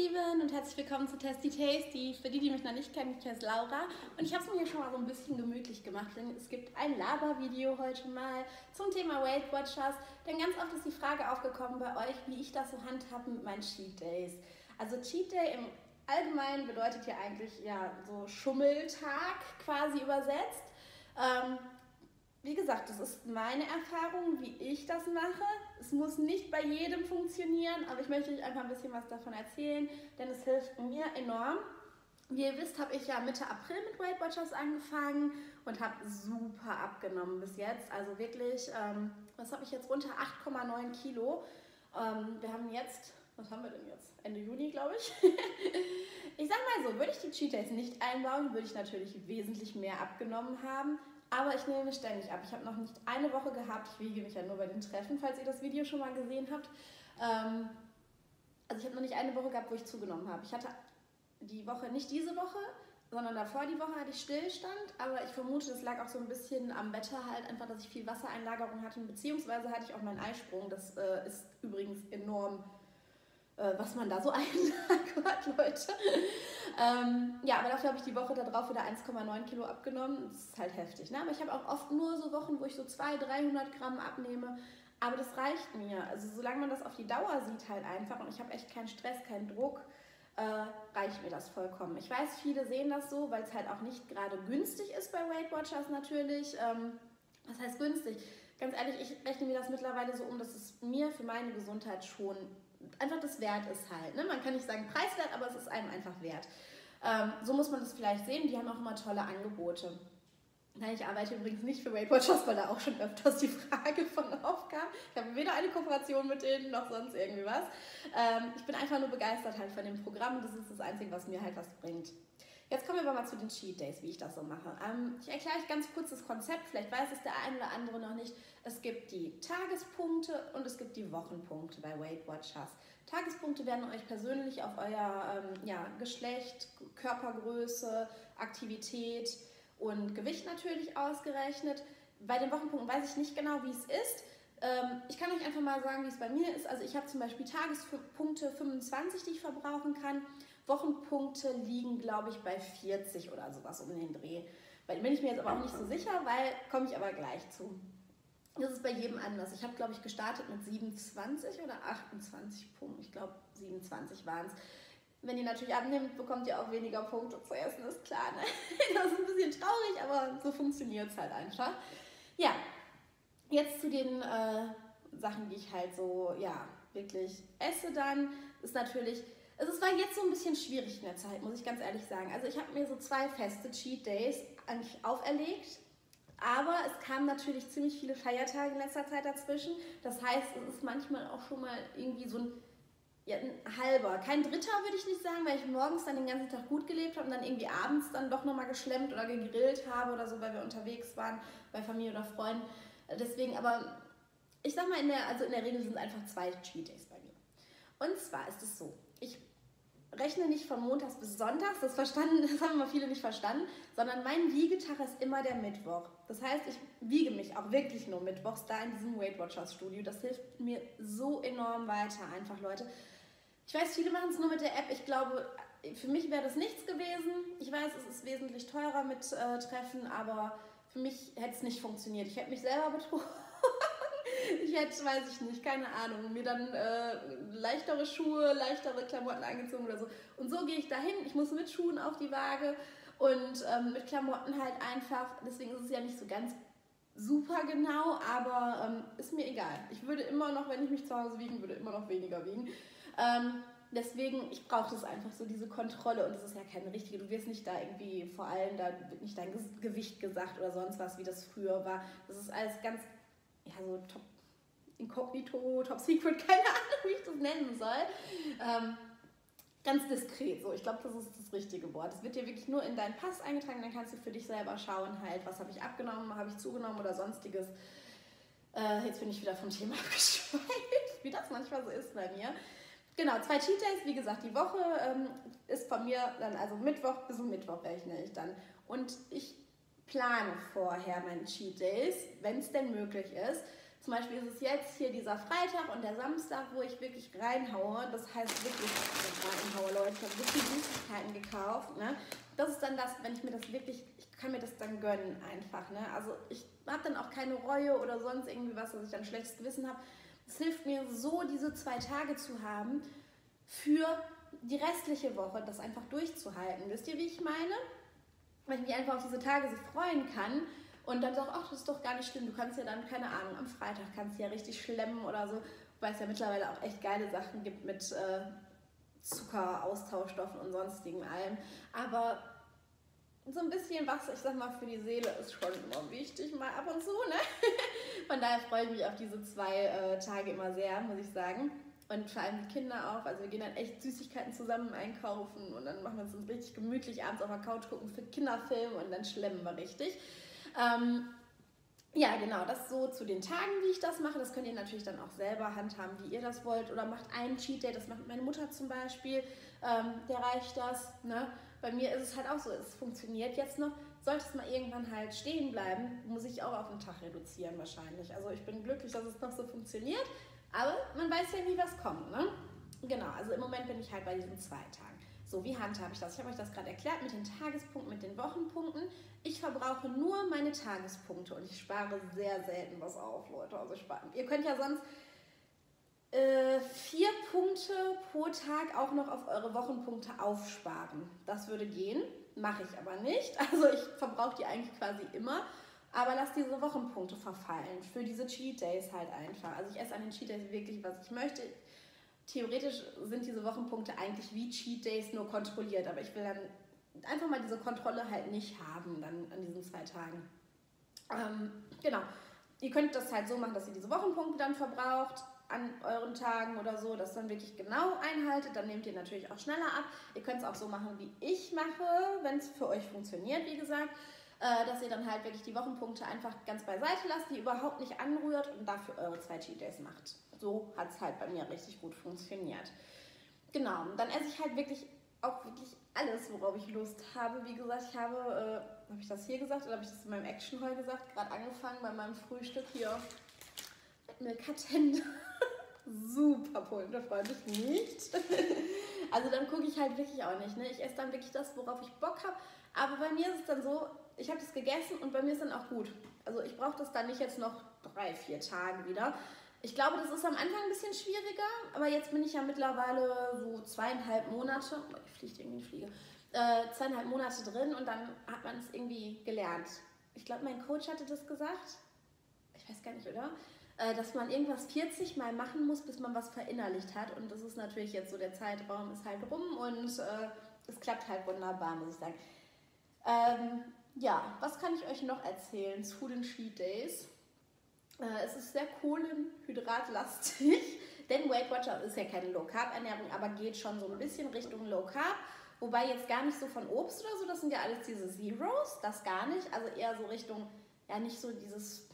Lieben und herzlich willkommen zu TestiTasty. Für die, die mich noch nicht kennen, ich heiße Laura und ich habe es mir hier schon mal so ein bisschen gemütlich gemacht, denn es gibt ein Labervideo heute mal zum Thema Weight Watchers, denn ganz oft ist die Frage aufgekommen bei euch, wie ich das so handhabe mit meinen Cheat Days. Also Cheat Day im Allgemeinen bedeutet ja eigentlich ja so Schummeltag quasi übersetzt. Wie gesagt, das ist meine Erfahrung, wie ich das mache. Es muss nicht bei jedem funktionieren, aber ich möchte euch einfach ein bisschen was davon erzählen, denn es hilft mir enorm. Wie ihr wisst, habe ich ja Mitte April mit Weight Watchers angefangen und habe super abgenommen bis jetzt. Also wirklich, was habe ich jetzt runter? 8,9 Kilo. Wir haben jetzt, was haben wir denn jetzt? Ende Juni, glaube ich. Ich sage mal so, würde ich die Cheat Days nicht einbauen, würde ich natürlich wesentlich mehr abgenommen haben. Aber ich nehme ständig ab. Ich habe noch nicht eine Woche gehabt. Ich wiege mich ja nur bei den Treffen, falls ihr das Video schon mal gesehen habt. Also ich habe noch nicht eine Woche gehabt, wo ich zugenommen habe. Ich hatte die Woche, nicht diese Woche, sondern davor die Woche hatte ich Stillstand. Aber ich vermute, das lag auch so ein bisschen am Wetter halt. Einfach, dass ich viel Wassereinlagerung hatte. Beziehungsweise hatte ich auch meinen Eisprung. Das ist übrigens enorm, was man da so einlagert, Leute. Ja, aber dafür habe ich die Woche darauf wieder 1,9 Kilo abgenommen. Das ist halt heftig, ne? Aber ich habe auch oft nur so Wochen, wo ich so 200, 300 Gramm abnehme. Aber das reicht mir. Also solange man das auf die Dauer sieht halt einfach und ich habe echt keinen Stress, keinen Druck, reicht mir das vollkommen. Ich weiß, viele sehen das so, weil es halt auch nicht gerade günstig ist bei Weight Watchers natürlich. Was heißt günstig? Ganz ehrlich, ich rechne mir das mittlerweile so um, dass es mir für meine Gesundheit schon einfach das wert ist halt. Ne? Man kann nicht sagen preiswert, aber es ist einem einfach wert. So muss man das vielleicht sehen. Die haben auch immer tolle Angebote. Nein, ich arbeite übrigens nicht für Weight Watchers, weil da auch schon öfters die Frage von aufkam. Ich habe weder eine Kooperation mit denen noch sonst irgendwie was. Ich bin einfach nur begeistert halt von dem Programm und das ist das Einzige, was mir halt was bringt. Jetzt kommen wir aber mal zu den Cheat Days, wie ich das so mache. Ich erkläre euch ganz kurz das Konzept, vielleicht weiß es der eine oder andere noch nicht. Es gibt die Tagespunkte und es gibt die Wochenpunkte bei Weight Watchers. Tagespunkte werden euch persönlich auf euer Geschlecht, Körpergröße, Aktivität und Gewicht natürlich ausgerechnet. Bei den Wochenpunkten weiß ich nicht genau, wie es ist. Ich kann euch einfach mal sagen, wie es bei mir ist. Also ich habe zum Beispiel Tagespunkte 25, die ich verbrauchen kann. Wochenpunkte liegen, glaube ich, bei 40 oder sowas um den Dreh. Weil bin ich mir jetzt aber auch nicht so sicher, weil komme ich aber gleich zu. Das ist bei jedem anders. Ich habe, glaube ich, gestartet mit 27 oder 28 Punkten. Ich glaube, 27 waren es. Wenn ihr natürlich abnimmt, bekommt ihr auch weniger Punkte zu essen, ist klar. Ne? Das ist ein bisschen traurig, aber so funktioniert es halt einfach. Ja, jetzt zu den Sachen, die ich halt so, ja, wirklich esse dann, ist natürlich... Also es war jetzt so ein bisschen schwierig in der Zeit, muss ich ganz ehrlich sagen. Also ich habe mir so 2 feste Cheat Days eigentlich auferlegt, aber es kamen natürlich ziemlich viele Feiertage in letzter Zeit dazwischen. Das heißt, es ist manchmal auch schon mal irgendwie so ein, ja, ein halber, kein dritter würde ich nicht sagen, weil ich morgens dann den ganzen Tag gut gelebt habe und dann irgendwie abends dann doch nochmal geschlemmt oder gegrillt habe oder so, weil wir unterwegs waren, bei Familie oder Freunden. Deswegen aber, ich sag mal, in der Regel sind es einfach 2 Cheat Days bei mir. Und zwar ist es so, ich rechne nicht von Montags bis Sonntags, das haben immer viele nicht verstanden, sondern mein Wiegetag ist immer der Mittwoch. Das heißt, ich wiege mich auch wirklich nur mittwochs da in diesem Weight Watchers Studio. Das hilft mir so enorm weiter einfach, Leute. Ich weiß, viele machen es nur mit der App. Ich glaube, für mich wäre das nichts gewesen. Ich weiß, es ist wesentlich teurer mit Treffen, aber für mich hätte es nicht funktioniert. Ich hätte mich selber betrogen. Ich hätte, weiß ich nicht, keine Ahnung, mir dann leichtere Schuhe, leichtere Klamotten angezogen oder so. Und so gehe ich dahin. Ich muss mit Schuhen auf die Waage und mit Klamotten halt einfach. Deswegen ist es ja nicht so ganz super genau, aber ist mir egal. Ich würde immer noch, wenn ich mich zu Hause wiegen würde, immer noch weniger wiegen. Deswegen, ich brauche das einfach so, diese Kontrolle. Und das ist ja keine richtige, du wirst nicht da irgendwie, vor allem da wird nicht dein Gewicht gesagt oder sonst was, wie das früher war. Das ist alles ganz, ja, so top. Inkognito, Top Secret, keine Ahnung, wie ich das nennen soll. Ganz diskret, so. Ich glaube, das ist das richtige Wort. Es wird dir wirklich nur in deinen Pass eingetragen, dann kannst du für dich selber schauen, halt, was habe ich abgenommen, habe ich zugenommen oder sonstiges. Jetzt bin ich wieder vom Thema abgeschweift, wie das manchmal so ist bei mir. Genau, 2 Cheat Days, wie gesagt, die Woche ist von mir dann, also Mittwoch bis Mittwoch rechne ich dann. Und ich plane vorher meine Cheat Days, wenn es denn möglich ist. Zum Beispiel ist es jetzt hier dieser Freitag und der Samstag, wo ich wirklich reinhaue. Das heißt wirklich reinhaue, Leute. Ich habe wirklich Süßigkeiten gekauft. Ne? Das ist dann das, wenn ich mir das wirklich, ich kann mir das dann gönnen einfach. Ne? Also ich habe dann auch keine Reue oder sonst irgendwie was, dass ich dann schlechtes Gewissen habe. Es hilft mir so, diese 2 Tage zu haben für die restliche Woche, das einfach durchzuhalten. Wisst ihr, wie ich meine? Weil ich mich einfach auf diese Tage so freuen kann. Und dann sagt, ach, das ist doch gar nicht schlimm. Du kannst ja dann, keine Ahnung, am Freitag kannst du ja richtig schlemmen oder so. Weil es ja mittlerweile auch echt geile Sachen gibt mit Zucker, Austauschstoffen und sonstigem allem. Aber so ein bisschen was, ich sag mal, für die Seele ist schon immer wichtig, mal ab und zu, ne? Von daher freue ich mich auf diese 2 Tage immer sehr, muss ich sagen. Und vor allem die Kinder auch. Also wir gehen dann echt Süßigkeiten zusammen einkaufen und dann machen wir es uns richtig gemütlich abends auf der Couch, gucken für Kinderfilm und dann schlemmen wir richtig. Ja, genau, das so zu den Tagen, wie ich das mache. Das könnt ihr natürlich dann auch selber handhaben, wie ihr das wollt. Oder macht einen Cheat Day, das macht meine Mutter zum Beispiel, der reicht das. Ne? Bei mir ist es halt auch so, es funktioniert jetzt noch. Sollte es mal irgendwann halt stehen bleiben, muss ich auch auf den Tag reduzieren wahrscheinlich. Also ich bin glücklich, dass es noch so funktioniert, aber man weiß ja nie, was kommt. Ne? Genau, also im Moment bin ich halt bei diesen 2 Tagen. So, wie handhabe ich das? Ich habe euch das gerade erklärt mit den Tagespunkten, mit den Wochenpunkten. Ich verbrauche nur meine Tagespunkte und ich spare sehr selten was auf, Leute. Also ihr könnt ja sonst 4 Punkte pro Tag auch noch auf eure Wochenpunkte aufsparen. Das würde gehen, mache ich aber nicht. Also ich verbrauche die eigentlich quasi immer, aber lasse diese Wochenpunkte verfallen für diese Cheat Days halt einfach. Also ich esse an den Cheat Days wirklich, was ich möchte. Theoretisch sind diese Wochenpunkte eigentlich wie Cheat Days nur kontrolliert, aber ich will dann einfach mal diese Kontrolle halt nicht haben dann an diesen 2 Tagen. Genau, ihr könnt das halt so machen, dass ihr diese Wochenpunkte dann verbraucht an euren Tagen oder so, das dann wirklich genau einhaltet, dann nehmt ihr natürlich auch schneller ab. Ihr könnt es auch so machen, wie ich mache, wenn es für euch funktioniert, wie gesagt, dass ihr dann halt wirklich die Wochenpunkte einfach ganz beiseite lasst, die überhaupt nicht anrührt und dafür eure 2 Cheat Days macht. So hat es halt bei mir richtig gut funktioniert. Genau, dann esse ich halt wirklich auch wirklich alles, worauf ich Lust habe. Wie gesagt, ich habe, habe ich das hier gesagt oder habe ich das in meinem Action Haul gesagt? Gerade angefangen bei meinem Frühstück hier mit Milchkartend. Super Punkte, freue mich nicht. Also dann gucke ich halt wirklich auch nicht. Ne? Ich esse dann wirklich das, worauf ich Bock habe. Aber bei mir ist es dann so, ich habe das gegessen und bei mir ist dann auch gut. Also ich brauche das dann nicht jetzt noch 3, 4 Tage wieder. Ich glaube, das ist am Anfang ein bisschen schwieriger, aber jetzt bin ich ja mittlerweile so 2,5 Monate, ich fliege irgendwie in Fliege, 2,5 Monate drin und dann hat man es irgendwie gelernt. Ich glaube, mein Coach hatte das gesagt, ich weiß gar nicht, oder? Dass man irgendwas 40 Mal machen muss, bis man was verinnerlicht hat und das ist natürlich jetzt so, der Zeitraum ist halt rum und es klappt halt wunderbar, muss ich sagen. Ja, was kann ich euch noch erzählen zu den Cheat Days? Es ist sehr kohlenhydratlastig, denn Weight Watcher ist ja keine Low-Carb-Ernährung, aber geht schon so ein bisschen Richtung Low-Carb. Wobei jetzt gar nicht so von Obst oder so, das sind ja alles diese Zeros, das gar nicht. Also eher so Richtung, ja nicht so dieses,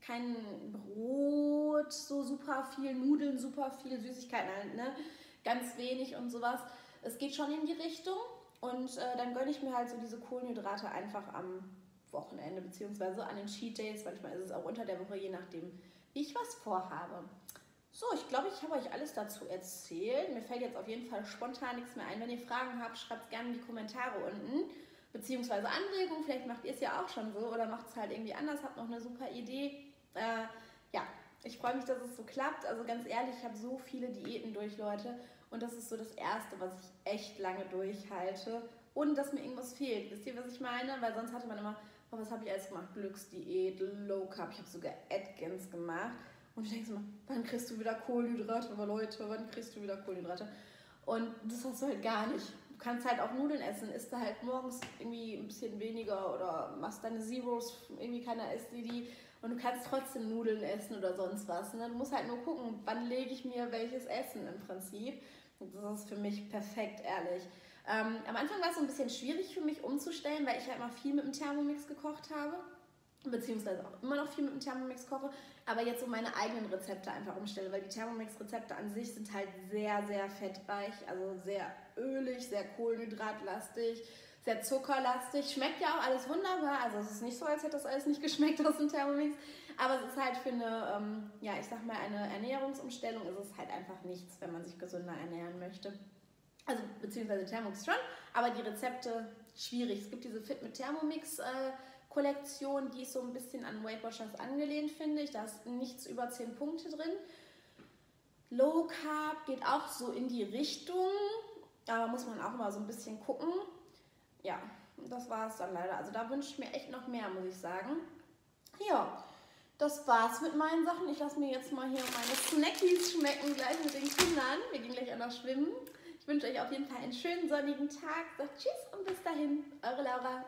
kein Brot, so super viel Nudeln, super viel Süßigkeiten halt, ne? Ganz wenig und sowas. Es geht schon in die Richtung und dann gönne ich mir halt so diese Kohlenhydrate einfach am Wochenende beziehungsweise an den Cheat Days, manchmal ist es auch unter der Woche, je nachdem, wie ich was vorhabe. So, ich glaube, ich habe euch alles dazu erzählt. Mir fällt jetzt auf jeden Fall spontan nichts mehr ein. Wenn ihr Fragen habt, schreibt es gerne in die Kommentare unten, beziehungsweise Anregungen. Vielleicht macht ihr es ja auch schon so oder macht es halt irgendwie anders, habt noch eine super Idee. Ja, ich freue mich, dass es so klappt. Also ganz ehrlich, ich habe so viele Diäten durch, Leute. Und das ist so das Erste, was ich echt lange durchhalte, ohne dass mir irgendwas fehlt. Wisst ihr, was ich meine? Weil sonst hatte man immer... Aber was habe ich alles gemacht? Glücksdiät, Low Carb, ich habe sogar Atkins gemacht. Und ich denke so mal, wann kriegst du wieder Kohlenhydrate? Aber Leute, wann kriegst du wieder Kohlenhydrate? Und das hast du halt gar nicht. Du kannst halt auch Nudeln essen, isst da halt morgens irgendwie ein bisschen weniger oder machst deine Zeros, irgendwie keiner isst die. Und du kannst trotzdem Nudeln essen oder sonst was. Und dann musst du halt nur gucken, wann lege ich mir welches Essen im Prinzip. Und das ist für mich perfekt, ehrlich. Am Anfang war es so ein bisschen schwierig für mich umzustellen, weil ich halt mal viel mit dem Thermomix gekocht habe, beziehungsweise auch immer noch viel mit dem Thermomix koche, aber jetzt so meine eigenen Rezepte einfach umstelle, weil die Thermomix-Rezepte an sich sind halt sehr, sehr fettreich, also sehr ölig, sehr kohlenhydratlastig, sehr zuckerlastig, schmeckt ja auch alles wunderbar, also es ist nicht so, als hätte das alles nicht geschmeckt aus dem Thermomix, Aber es ist halt für eine, ja, ich sag mal, eine Ernährungsumstellung ist es halt einfach nichts, wenn man sich gesünder ernähren möchte. Also beziehungsweise Thermomix schon, aber die Rezepte schwierig. Es gibt diese Fit mit Thermomix Kollektion, die ist so ein bisschen an Weight Watchers angelehnt, finde ich. Da ist nichts über 10 Punkte drin. Low Carb geht auch so in die Richtung, aber muss man auch mal so ein bisschen gucken. Ja, das war es dann leider. Also da wünsche ich mir echt noch mehr, muss ich sagen. Ja, das war's mit meinen Sachen. Ich lasse mir jetzt mal hier meine Snackies schmecken, gleich mit den Kindern. Wir gehen gleich auch noch schwimmen. Ich wünsche euch auf jeden Fall einen schönen sonnigen Tag. Sagt Tschüss und bis dahin, eure Laura.